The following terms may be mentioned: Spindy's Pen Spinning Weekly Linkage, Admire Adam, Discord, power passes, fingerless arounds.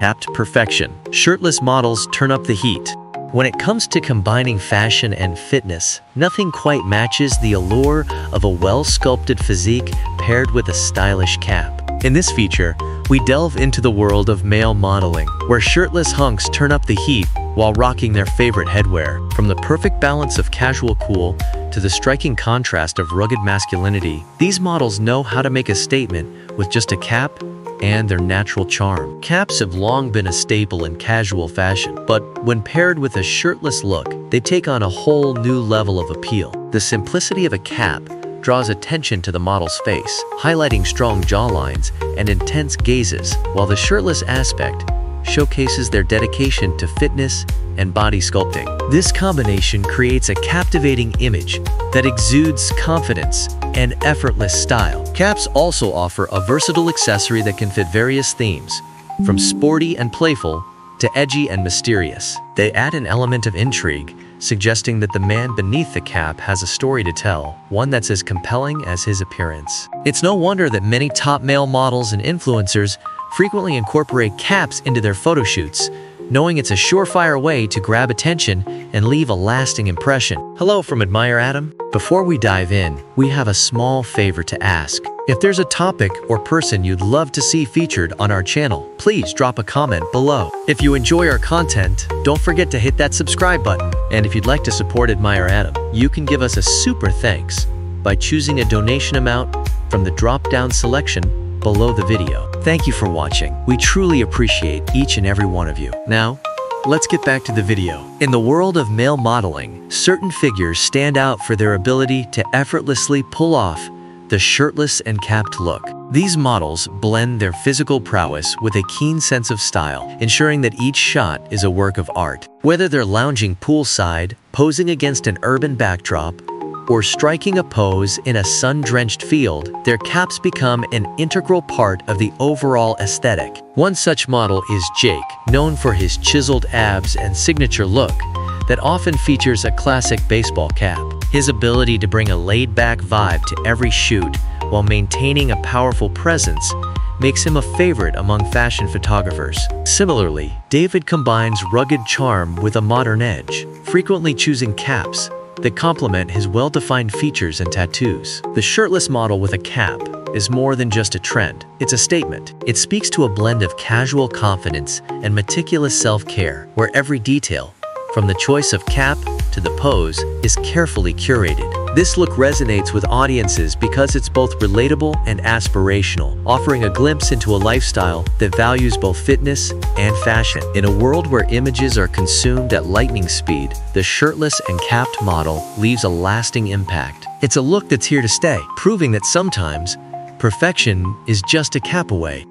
Apt perfection. Shirtless models turn up the heat. When it comes to combining fashion and fitness, nothing quite matches the allure of a well-sculpted physique paired with a stylish cap. In this feature, we delve into the world of male modeling, where shirtless hunks turn up the heat while rocking their favorite headwear. From the perfect balance of casual cool to the striking contrast of rugged masculinity, these models know how to make a statement with just a cap and their natural charm. Caps have long been a staple in casual fashion, but when paired with a shirtless look, they take on a whole new level of appeal. The simplicity of a cap draws attention to the model's face, highlighting strong jawlines and intense gazes, while the shirtless aspect showcases their dedication to fitness and body sculpting. This combination creates a captivating image that exudes confidence and effortless style. Caps also offer a versatile accessory that can fit various themes, from sporty and playful to edgy and mysterious. They add an element of intrigue, suggesting that the man beneath the cap has a story to tell, one that's as compelling as his appearance. It's no wonder that many top male models and influencers frequently incorporate caps into their photo shoots, knowing it's a surefire way to grab attention and leave a lasting impression. Hello from Admire Adam. Before we dive in, we have a small favor to ask. If there's a topic or person you'd love to see featured on our channel, please drop a comment below. If you enjoy our content, don't forget to hit that subscribe button. And if you'd like to support Admire Adam, you can give us a super thanks by choosing a donation amount from the drop-down selection below the video. Thank you for watching. We truly appreciate each and every one of you. Now, let's get back to the video. In the world of male modeling, certain figures stand out for their ability to effortlessly pull off the shirtless and capped look. These models blend their physical prowess with a keen sense of style, ensuring that each shot is a work of art. Whether they're lounging poolside, posing against an urban backdrop, or striking a pose in a sun-drenched field, their caps become an integral part of the overall aesthetic. One such model is Jake, known for his chiseled abs and signature look that often features a classic baseball cap. His ability to bring a laid-back vibe to every shoot while maintaining a powerful presence makes him a favorite among fashion photographers. Similarly, David combines rugged charm with a modern edge, frequently choosing caps that complement his well-defined features and tattoos. The shirtless model with a cap is more than just a trend, it's a statement. It speaks to a blend of casual confidence and meticulous self-care, where every detail, from the choice of cap to the pose, is carefully curated. This look resonates with audiences because it's both relatable and aspirational, offering a glimpse into a lifestyle that values both fitness and fashion. In a world where images are consumed at lightning speed, the shirtless and capped model leaves a lasting impact. It's a look that's here to stay, proving that sometimes perfection is just a cap away.